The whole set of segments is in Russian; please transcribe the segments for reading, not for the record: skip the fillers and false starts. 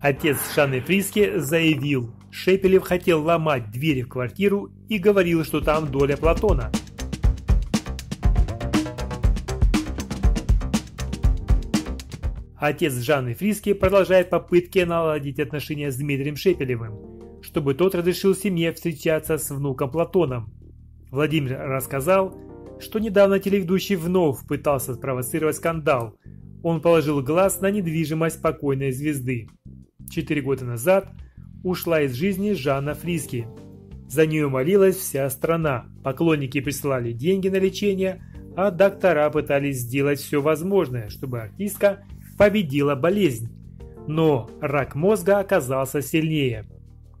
Отец Жанны Фриске заявил, Шепелев хотел ломать двери в квартиру и говорил, что там доля Платона. Отец Жанны Фриске продолжает попытки наладить отношения с Дмитрием Шепелевым, чтобы тот разрешил семье встречаться с внуком Платоном. Владимир рассказал, что недавно телеведущий вновь пытался спровоцировать скандал. Он положил глаз на недвижимость покойной звезды. 4 года назад ушла из жизни Жанна Фриске. За нее молилась вся страна. Поклонники присылали деньги на лечение, а доктора пытались сделать все возможное, чтобы артистка победила болезнь, но рак мозга оказался сильнее.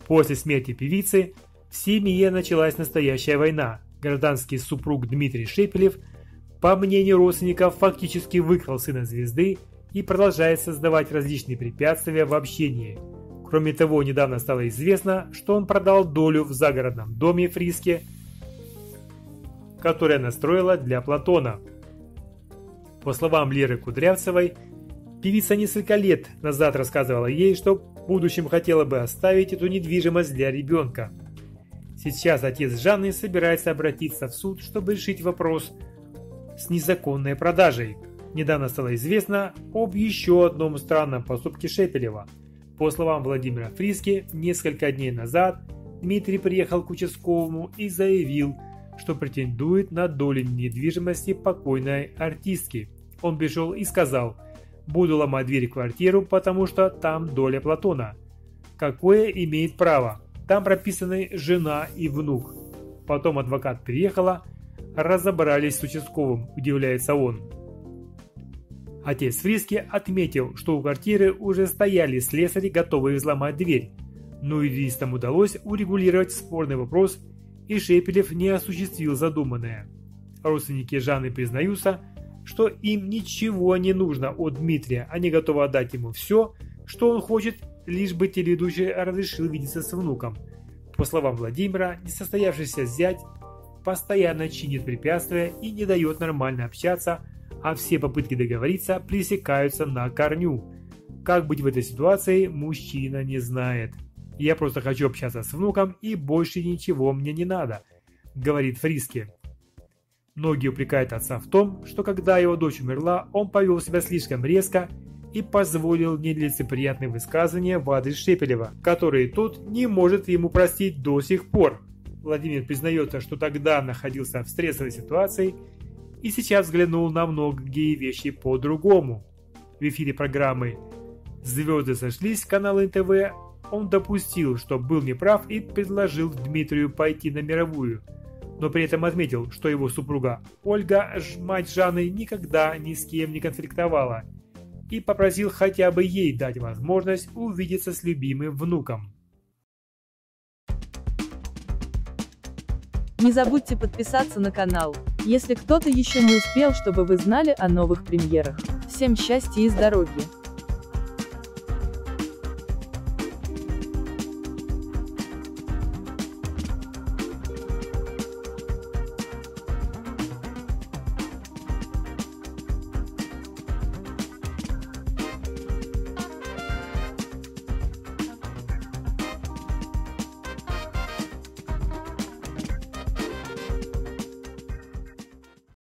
После смерти певицы в семье началась настоящая война. Гражданский супруг Дмитрий Шепелев, по мнению родственников, фактически выкрал сына звезды и продолжает создавать различные препятствия в общении. Кроме того, недавно стало известно, что он продал долю в загородном доме Фриске, которую настроила для Платона. По словам Леры Кудрявцевой, певица несколько лет назад рассказывала ей, что в будущем хотела бы оставить эту недвижимость для ребенка. Сейчас отец Жанны собирается обратиться в суд, чтобы решить вопрос с незаконной продажей. Недавно стало известно об еще одном странном поступке Шепелева. По словам Владимира Фриске, несколько дней назад Дмитрий приехал к участковому и заявил, что претендует на долю недвижимости покойной артистки. Он пришел и сказал: «Буду ломать дверь в квартиру, потому что там доля Платона». Какое имеет право? Там прописаны жена и внук. Потом адвокат приехала, разобрались с участковым, удивляется он. Отец Фриске отметил, что у квартиры уже стояли слесари, готовые взломать дверь. Но юристам удалось урегулировать спорный вопрос, и Шепелев не осуществил задуманное. Родственники Жанны признаются, что им ничего не нужно от Дмитрия, они готовы отдать ему все, что он хочет, лишь бы телеведущий разрешил видеться с внуком. По словам Владимира, несостоявшийся зять постоянно чинит препятствия и не дает нормально общаться, а все попытки договориться пресекаются на корню. Как быть в этой ситуации, мужчина не знает. «Я просто хочу общаться с внуком и больше ничего мне не надо», говорит Фриске. Многие упрекают отца в том, что когда его дочь умерла, он повел себя слишком резко и позволил нелицеприятные высказывания в адрес Шепелева, которые тот не может ему простить до сих пор. Владимир признается, что тогда находился в стрессовой ситуации и сейчас взглянул на многие вещи по-другому. В эфире программы «Звезды сошлись» канала НТВ он допустил, что был неправ, и предложил Дмитрию пойти на мировую, но при этом отметил, что его супруга Ольга, мать Жанны, никогда ни с кем не конфликтовала, и попросил хотя бы ей дать возможность увидеться с любимым внуком. Не забудьте подписаться на канал, если кто-то еще не успел, чтобы вы знали о новых премьерах. Всем счастья и здоровья!